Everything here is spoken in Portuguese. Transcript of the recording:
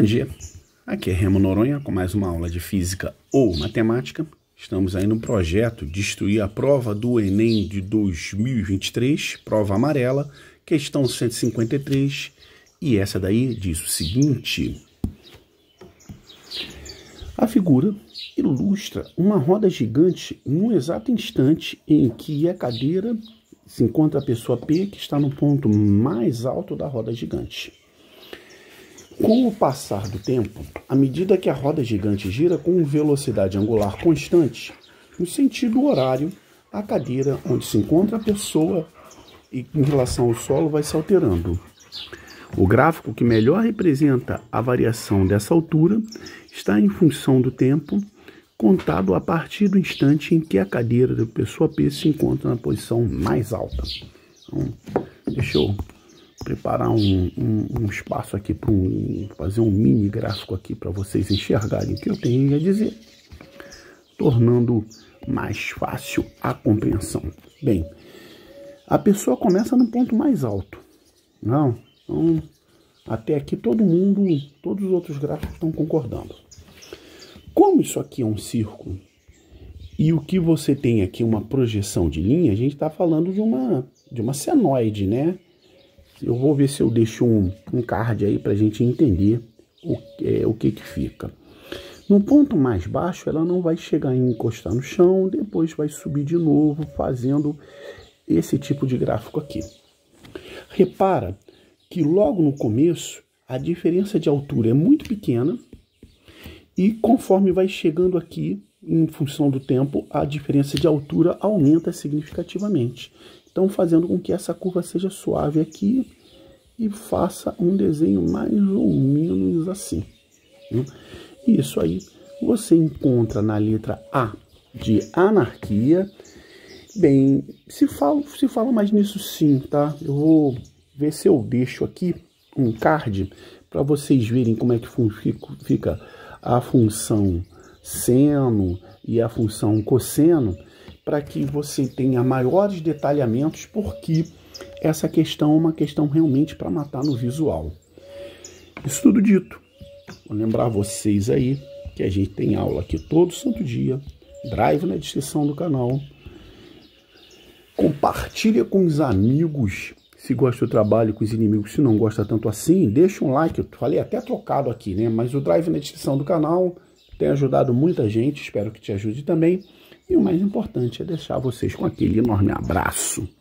Bom dia, aqui é Remo Noronha com mais uma aula de física ou matemática. Estamos aí no projeto Destruir a Prova do Enem de 2023, Prova Amarela, questão 153. E essa daí diz o seguinte: a figura ilustra uma roda gigante no exato instante em que a cadeira se encontra a pessoa P, que está no ponto mais alto da roda gigante. Com o passar do tempo, à medida que a roda gigante gira com velocidade angular constante, no sentido horário, a cadeira onde se encontra a pessoa e em relação ao solo vai se alterando. O gráfico que melhor representa a variação dessa altura está em função do tempo contado a partir do instante em que a cadeira da pessoa P se encontra na posição mais alta. Então, deixa eu preparar um espaço aqui para fazer um mini gráfico aqui para vocês enxergarem o que eu tenho a dizer, tornando mais fácil a compreensão. Bem, a pessoa começa no ponto mais alto, não? Então, até aqui todos os outros gráficos estão concordando. Como isso aqui é um círculo e o que você tem aqui uma projeção de linha, a gente está falando de uma senoide, né? Eu vou ver se eu deixo um card aí para a gente entender o que fica. No ponto mais baixo, ela não vai chegar e encostar no chão, depois vai subir de novo, fazendo esse tipo de gráfico aqui. Repara que logo no começo, a diferença de altura é muito pequena e conforme vai chegando aqui, em função do tempo, a diferença de altura aumenta significativamente. Então, fazendo com que essa curva seja suave aqui e faça um desenho mais ou menos assim. Isso aí você encontra na letra A de anarquia. Bem, se fala mais nisso sim, tá? Eu vou ver se eu deixo aqui um card para vocês verem como é que fica a função seno e a função cosseno, para que você tenha maiores detalhamentos, porque essa questão é uma questão realmente para matar no visual. Isso tudo dito, vou lembrar vocês aí que a gente tem aula aqui todo santo dia, drive na descrição do canal, compartilha com os amigos, se gosta do trabalho, com os inimigos, se não gosta tanto assim, deixa um like, eu falei até trocado aqui, né? Mas o drive na descrição do canal tem ajudado muita gente, espero que te ajude também. E o mais importante é deixar vocês com aquele enorme abraço.